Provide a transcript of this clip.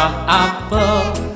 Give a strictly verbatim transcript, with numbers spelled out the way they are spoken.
are apple.